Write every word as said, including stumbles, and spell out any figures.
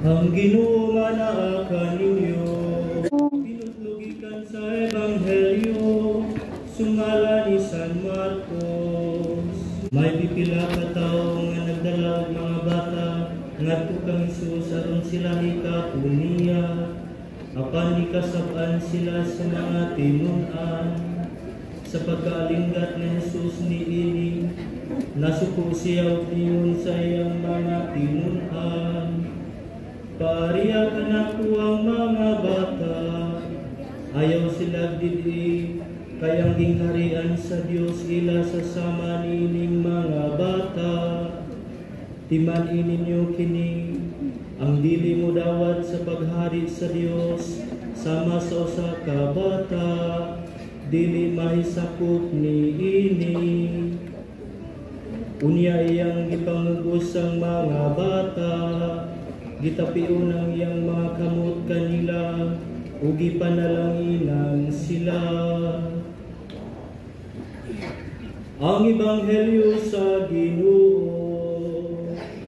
Ang Ginoo nga naa kaninyo, pinutlugikan sa Ebanghelyo, sungala ni San Marcos. May pipila ka tao nga nagdala og mga bata, ngadto kang Hesus aron sila hikapuniya, apan gikasab-an sila sa mga tinun-an. Sa pagkalinggat ni Hesus niini, nasuko siya og tiyon sa iyang mga tinun-an. Pariyak anak ko ang mga bata, ayaw sila didi, kayang gingharian sa Dios ila sasama nining mga bata. Timanin ninyo kini, ang dili mo dawat sa paghari sa Dios, sama sa usa ka bata, dili mahisakop ni ini. Unya iyang gipangugos ang mga bata, gitapion ang iyang mga kamot kanila, ug gipanalanginan sila. Ang Ebanghelyo sa Ginoo.